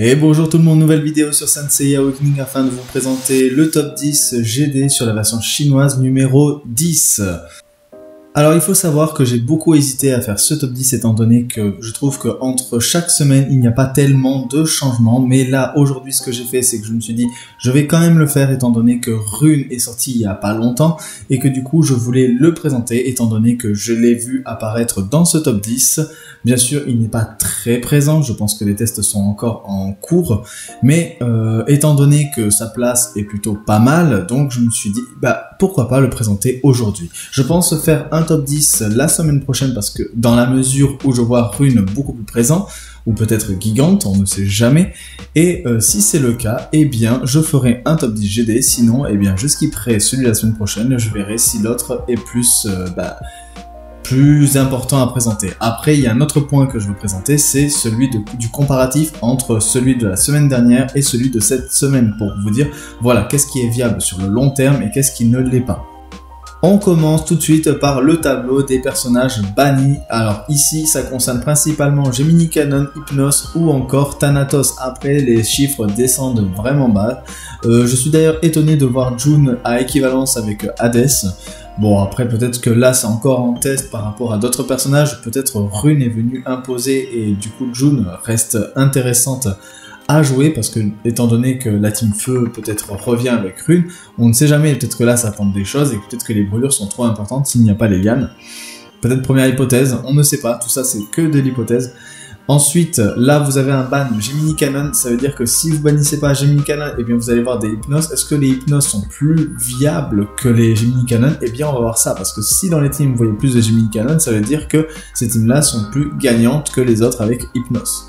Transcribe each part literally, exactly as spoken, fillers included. Et bonjour tout le monde, nouvelle vidéo sur Saint Seiya Awakening afin de vous présenter le top dix G D sur la version chinoise numéro dix. Alors il faut savoir que j'ai beaucoup hésité à faire ce top dix étant donné que je trouve que entre chaque semaine il n'y a pas tellement de changements, mais là aujourd'hui ce que j'ai fait c'est que je me suis dit je vais quand même le faire étant donné que Rune est sorti il n'y a pas longtemps et que du coup je voulais le présenter étant donné que je l'ai vu apparaître dans ce top dix. Bien sûr il n'est pas très présent, je pense que les tests sont encore en cours, mais euh, étant donné que sa place est plutôt pas mal, donc je me suis dit bah pourquoi pas le présenter aujourd'hui. Je pense faire un top dix la semaine prochaine parce que dans la mesure où je vois Rune beaucoup plus présent, ou peut-être Gigante, on ne sait jamais, et euh, si c'est le cas, eh bien je ferai un top dix G D, sinon eh bien je skipperai celui de la semaine prochaine, je verrai si l'autre est plus, euh, bah, plus important à présenter. Après il y a un autre point que je veux présenter, c'est celui de, du comparatif entre celui de la semaine dernière et celui de cette semaine, pour vous dire voilà qu'est-ce qui est viable sur le long terme et qu'est-ce qui ne l'est pas. On commence tout de suite par le tableau des personnages bannis. Alors ici, ça concerne principalement Gemini Kanon, Hypnos ou encore Thanatos. Après, les chiffres descendent vraiment bas. Euh, je suis d'ailleurs étonné de voir June à équivalence avec Hades. Bon, après peut-être que là c'est encore en test par rapport à d'autres personnages. Peut-être Rune est venue imposer et du coup June reste intéressante à jouer parce que, étant donné que la team feu peut-être revient avec Rune, on ne sait jamais, peut-être que là ça tente des choses et peut-être que les brûlures sont trop importantes s'il n'y a pas les lianes. Peut-être première hypothèse, on ne sait pas, tout ça c'est que de l'hypothèse. Ensuite, là vous avez un ban Gemini Kanon, ça veut dire que si vous bannissez pas Gemini Kanon, et bien vous allez voir des Hypnos. Est-ce que les Hypnos sont plus viables que les Gemini Kanon? Et bien on va voir ça, parce que si dans les teams vous voyez plus de Gemini Kanon, ça veut dire que ces teams-là sont plus gagnantes que les autres avec Hypnos.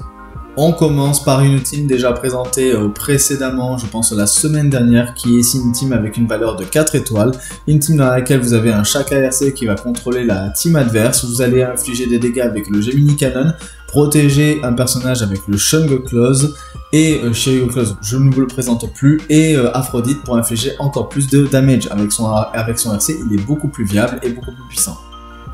On commence par une team déjà présentée précédemment, je pense la semaine dernière, qui est ici une team avec une valeur de quatre étoiles, une team dans laquelle vous avez un Shaka R C qui va contrôler la team adverse, vous allez infliger des dégâts avec le Gemini Kanon, protéger un personnage avec le Shungokloz et euh, Shiego Close, je ne vous le présente plus, et euh, Aphrodite pour infliger encore plus de damage, avec son, avec son R C il est beaucoup plus viable et beaucoup plus puissant.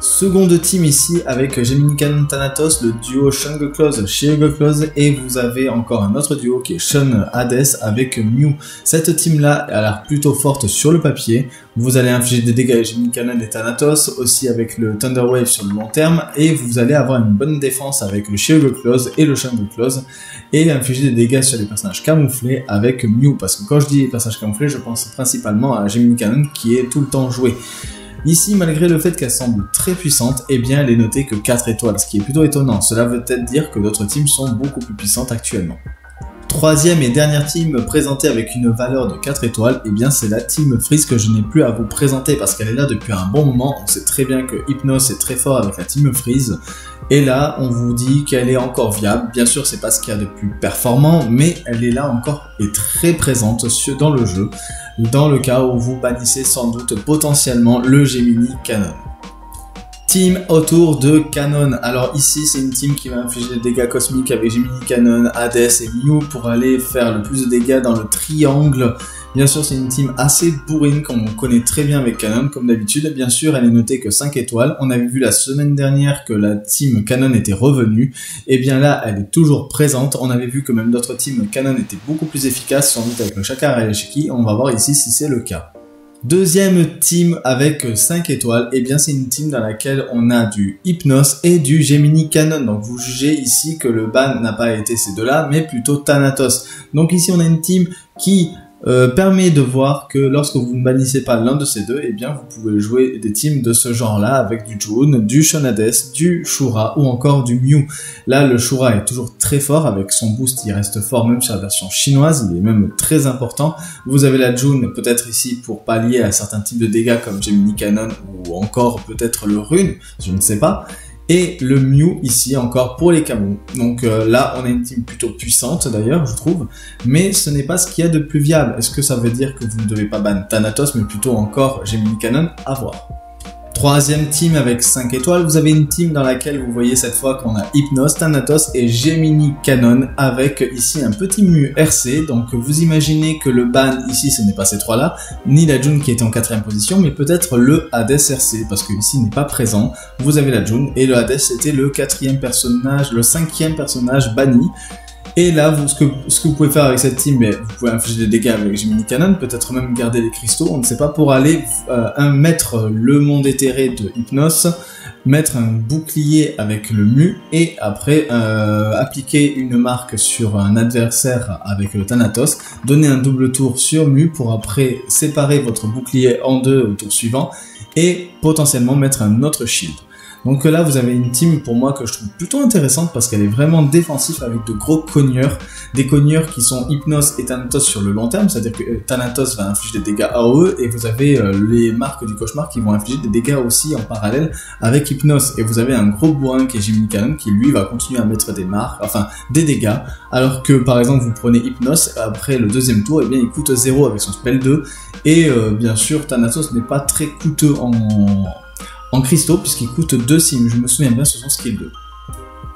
Seconde team ici avec Gemini Kanon Thanatos, le duo Shungokloz, Shiego Close, et vous avez encore un autre duo qui est Shun Hadès avec Mu. Cette team là a l'air plutôt forte sur le papier, vous allez infliger des dégâts à Gemini Kanon et Thanatos, aussi avec le Thunder Wave sur le long terme, et vous allez avoir une bonne défense avec le Shiego Close et le Shungokloz, et infliger des dégâts sur les personnages camouflés avec Mu, parce que quand je dis personnages camouflés, je pense principalement à Gemini Kanon qui est tout le temps joué. Ici, malgré le fait qu'elle semble très puissante, eh bien elle est notée que quatre étoiles, ce qui est plutôt étonnant. Cela veut peut-être dire que d'autres teams sont beaucoup plus puissantes actuellement. Troisième et dernière team présentée avec une valeur de quatre étoiles, et eh bien c'est la team Freeze que je n'ai plus à vous présenter parce qu'elle est là depuis un bon moment. On sait très bien que Hypnos est très fort avec la team Freeze. Et là, on vous dit qu'elle est encore viable. Bien sûr, c'est pas ce qu'il y a de plus performant, mais elle est là encore et très présente dans le jeu, dans le cas où vous bannissez sans doute potentiellement le Gemini Kanon. Team autour de Kanon. Alors ici, c'est une team qui va infliger des dégâts cosmiques avec Gemini Kanon, Hades et Mu pour aller faire le plus de dégâts dans le triangle. Bien sûr, c'est une team assez bourrine qu'on connaît très bien avec Kanon, comme d'habitude. Bien sûr, elle est notée que cinq étoiles. On avait vu la semaine dernière que la team Kanon était revenue. Et bien là, elle est toujours présente. On avait vu que même d'autres teams Kanon étaient beaucoup plus efficaces, sans doute avec le Shaka Aryashiki. On va voir ici si c'est le cas. Deuxième team avec cinq étoiles, et eh bien c'est une team dans laquelle on a du Hypnos et du Gemini Kanon. Donc vous jugez ici que le ban n'a pas été ces deux-là, mais plutôt Thanatos. Donc ici on a une team qui euh, permet de voir que lorsque vous ne bannissez pas l'un de ces deux, et eh bien vous pouvez jouer des teams de ce genre-là avec du June, du Shun Hadès, du Shura ou encore du Mew. Là le Shura est toujours très fort, avec son boost il reste fort même sur la version chinoise, il est même très important. Vous avez la June peut-être ici pour pallier à certains types de dégâts comme Gemini Kanon ou encore peut-être le Rune, je ne sais pas. Et le Mew ici encore pour les camos. Donc euh, là on a une team plutôt puissante d'ailleurs je trouve, mais ce n'est pas ce qu'il y a de plus viable. Est-ce que ça veut dire que vous ne devez pas ban Thanatos mais plutôt encore Gemini Kanon? À voir. Troisième team avec cinq étoiles, vous avez une team dans laquelle vous voyez cette fois qu'on a Hypnos, Thanatos et Gemini Kanon avec ici un petit Mu R C. Donc vous imaginez que le ban ici ce n'est pas ces trois là, ni la June qui était en quatrième position, mais peut-être le Hades R C parce que ici n'est pas présent. Vous avez la June et le Hades c'était le quatrième personnage, le cinquième personnage banni. Et là, vous, ce, que, ce que vous pouvez faire avec cette team, mais vous pouvez infliger des dégâts avec Gemini Kanon, peut-être même garder les cristaux, on ne sait pas, pour aller euh, un, mettre le monde éthéré de Hypnos, mettre un bouclier avec le Mu, et après euh, appliquer une marque sur un adversaire avec le Thanatos, donner un double tour sur Mu pour après séparer votre bouclier en deux au tour suivant, et potentiellement mettre un autre shield. Donc là, vous avez une team, pour moi, que je trouve plutôt intéressante parce qu'elle est vraiment défensive avec de gros cogneurs. Des cogneurs qui sont Hypnos et Thanatos sur le long terme, c'est-à-dire que Thanatos va infliger des dégâts A O E et vous avez euh, les marques du cauchemar qui vont infliger des dégâts aussi en parallèle avec Hypnos. Et vous avez un gros bourrin qui est Gemini Kanon qui, lui, va continuer à mettre des marques, enfin, des dégâts. Alors que, par exemple, vous prenez Hypnos, après le deuxième tour, et eh bien, il coûte zéro avec son spell deux. Et euh, bien sûr, Thanatos n'est pas très coûteux en... en cristaux puisqu'il coûte deux si je me souviens bien sur son skill deux.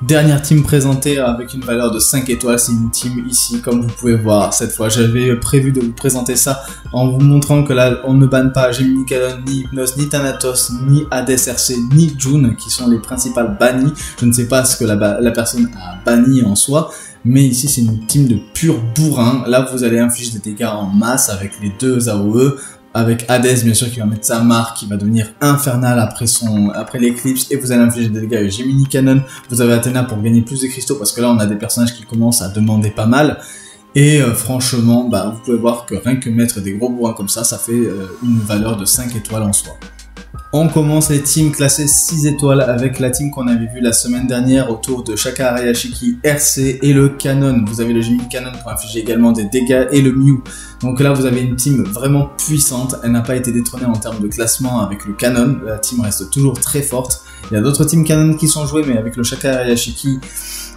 Dernière team présentée avec une valeur de cinq étoiles, c'est une team ici comme vous pouvez voir cette fois. J'avais prévu de vous présenter ça en vous montrant que là on ne banne pas Gemini Kanon, ni Hypnos, ni Thanatos, ni Hades R C, ni June qui sont les principales bannies. Je ne sais pas ce que la, la personne a banni en soi. Mais ici c'est une team de pur bourrin. Là vous allez infliger des dégâts en masse avec les deux A O E. Avec Hades bien sûr qui va mettre sa marque, qui va devenir infernal après son après l'éclipse, et vous allez infliger des dégâts avec Gemini Kanon. Vous avez Athéna pour gagner plus de cristaux parce que là on a des personnages qui commencent à demander pas mal. Et euh, franchement, bah, vous pouvez voir que rien que mettre des gros bourrins comme ça, ça fait euh, une valeur de cinq étoiles en soi. On commence les teams classées six étoiles avec la team qu'on avait vue la semaine dernière autour de Shaka Aryashiki R C et le Kanon. Vous avez le Gemini Kanon pour infliger également des dégâts et le Mew. Donc là vous avez une team vraiment puissante, elle n'a pas été détrônée en termes de classement avec le Kanon, la team reste toujours très forte. Il y a d'autres teams Kanon qui sont jouées mais avec le Shaka Aryashiki,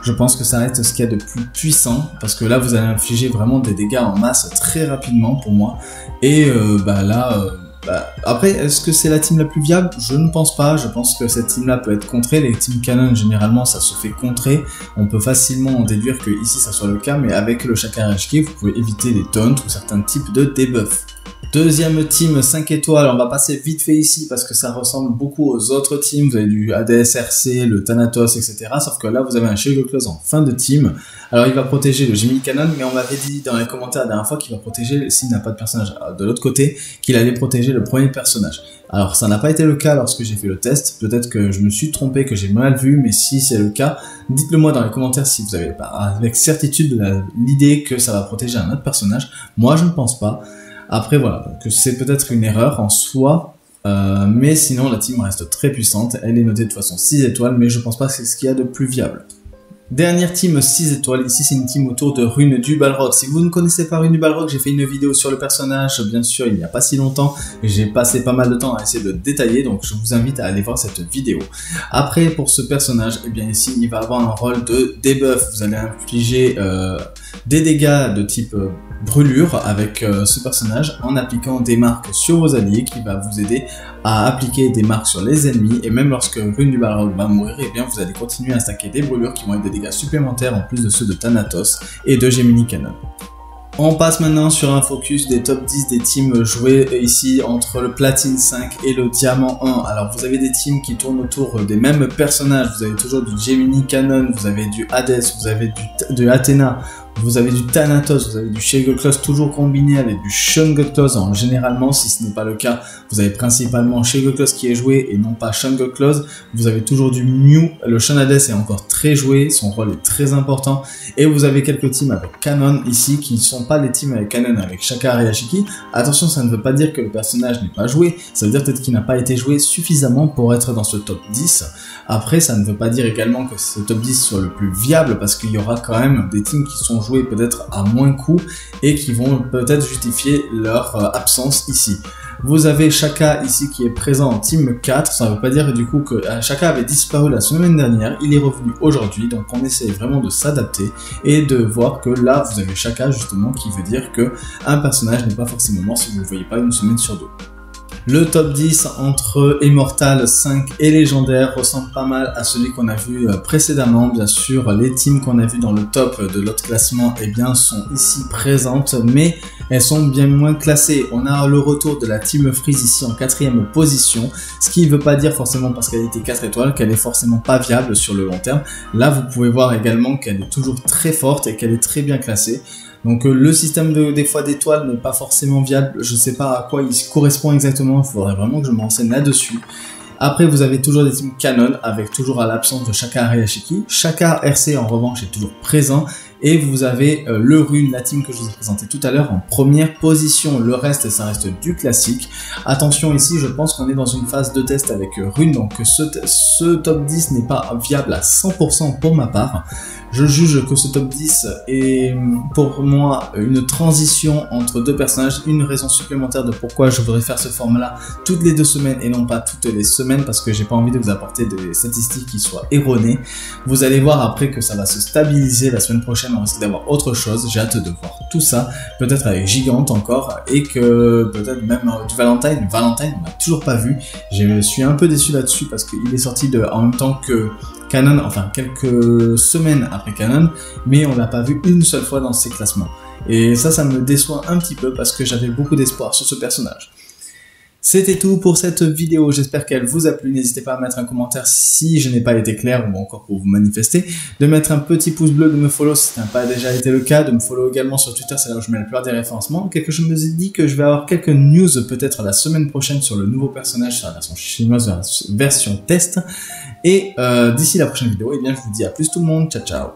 je pense que ça reste ce qu'il y a de plus puissant parce que là vous allez infliger vraiment des dégâts en masse très rapidement pour moi. Et euh, bah là... Euh Bah, après, est-ce que c'est la team la plus viable? Je ne pense pas, je pense que cette team là peut être contrée, les teams Kanon généralement ça se fait contrer, on peut facilement en déduire que ici ça soit le cas, mais avec le Shaka Aryashiki vous pouvez éviter les taunts ou certains types de debuffs. Deuxième team cinq étoiles, on va passer vite fait ici parce que ça ressemble beaucoup aux autres teams, vous avez du A D S R C, le Thanatos, et cetera. Sauf que là vous avez un Shiego Close en fin de team, alors il va protéger le Gemini Kanon, mais on m'avait dit dans les commentaires la dernière fois qu'il va protéger, s'il n'a pas de personnage de l'autre côté, qu'il allait protéger le premier personnage. Alors ça n'a pas été le cas lorsque j'ai fait le test, peut-être que je me suis trompé, que j'ai mal vu, mais si c'est le cas, dites-le moi dans les commentaires si vous avez pas avec certitude l'idée que ça va protéger un autre personnage, moi je ne pense pas. Après voilà, donc c'est peut-être une erreur en soi, euh, mais sinon la team reste très puissante, elle est notée de toute façon six étoiles, mais je pense pas que c'est ce qu'il y a de plus viable. Dernière team six étoiles, ici c'est une team autour de Rune du Balrog. Si vous ne connaissez pas Rune du Balrog, j'ai fait une vidéo sur le personnage, bien sûr il n'y a pas si longtemps, j'ai passé pas mal de temps à essayer de détailler, donc je vous invite à aller voir cette vidéo. Après pour ce personnage, eh bien ici il va avoir un rôle de debuff, vous allez infliger euh, des dégâts de type euh, brûlure avec euh, ce personnage en appliquant des marques sur vos alliés qui va vous aider à appliquer des marques sur les ennemis, et même lorsque Rune du Balrog va mourir, eh bien vous allez continuer à stacker des brûlures qui vont être des dégâts supplémentaires en plus de ceux de Thanatos et de Gemini Kanon. On passe maintenant sur un focus des top dix des teams jouées ici entre le platine cinq et le diamant un. Alors vous avez des teams qui tournent autour des mêmes personnages, vous avez toujours du Gemini Kanon, vous avez du Hades, vous avez du, de Athéna, vous avez du Thanatos, vous avez du Shiego Close toujours combiné avec du Shungokloz. En généralement, si ce n'est pas le cas, vous avez principalement Shiego Close qui est joué et non pas Shungokloz. Vous avez toujours du Mew, le Shun Hadès est encore très joué, son rôle est très important. Et vous avez quelques teams avec Kanon ici qui ne sont pas les teams avec Kanon avec Shaka Aryashiki. Attention, ça ne veut pas dire que le personnage n'est pas joué, ça veut dire peut-être qu'il n'a pas été joué suffisamment pour être dans ce top dix. Après, ça ne veut pas dire également que ce top dix soit le plus viable parce qu'il y aura quand même des teams qui sont joués peut-être à moins coût et qui vont peut-être justifier leur absence ici. Vous avez Shaka ici qui est présent en team quatre, ça ne veut pas dire du coup que Shaka avait disparu la semaine dernière, il est revenu aujourd'hui, donc on essaie vraiment de s'adapter et de voir que là vous avez Shaka justement qui veut dire que un personnage n'est pas forcément mort si vous ne le voyez pas une semaine sur deux. Le top dix entre Immortal cinq et Légendaire ressemble pas mal à celui qu'on a vu précédemment. Bien sûr, les teams qu'on a vu dans le top de l'autre classement eh bien, sont ici présentes, mais elles sont bien moins classées. On a le retour de la Team Freeze ici en quatrième position, ce qui ne veut pas dire forcément parce qu'elle était quatre étoiles qu'elle est forcément pas viable sur le long terme. Là vous pouvez voir également qu'elle est toujours très forte et qu'elle est très bien classée. Donc euh, le système de, des fois d'étoiles n'est pas forcément viable, je ne sais pas à quoi il correspond exactement, il faudrait vraiment que je me renseigne là-dessus. Après vous avez toujours des teams Kanon avec toujours à l'absence de Shaka Aryashiki. Shaka R C en revanche est toujours présent et vous avez euh, le Rune, la team que je vous ai présentée tout à l'heure en première position. Le reste ça reste du classique. Attention ici je pense qu'on est dans une phase de test avec euh, Rune, donc ce, ce top dix n'est pas viable à cent pour cent pour ma part. Je juge que ce top dix est pour moi une transition entre deux personnages, une raison supplémentaire de pourquoi je voudrais faire ce format-là toutes les deux semaines et non pas toutes les semaines parce que j'ai pas envie de vous apporter des statistiques qui soient erronées. Vous allez voir après que ça va se stabiliser, la semaine prochaine on risque d'avoir autre chose, j'ai hâte de voir tout ça, peut-être avec Gigante encore et que peut-être même du Valentine, Valentine on n'a toujours pas vu, je suis un peu déçu là-dessus parce qu'il est sorti de, en même temps que Kanon, enfin quelques semaines après Kanon, mais on l'a pas vu une seule fois dans ces classements. Et ça, ça me déçoit un petit peu parce que j'avais beaucoup d'espoir sur ce personnage. C'était tout pour cette vidéo, j'espère qu'elle vous a plu, n'hésitez pas à mettre un commentaire si je n'ai pas été clair ou encore pour vous manifester, de mettre un petit pouce bleu, de me follow si ça n'a pas déjà été le cas, de me follow également sur Twitter, c'est là où je mets la plupart des référencements. Quelque chose me dit que je vais avoir quelques news peut-être la semaine prochaine sur le nouveau personnage, sur la version chinoise, sur la version test, et euh, d'ici la prochaine vidéo, eh bien, je vous dis à plus tout le monde, ciao ciao.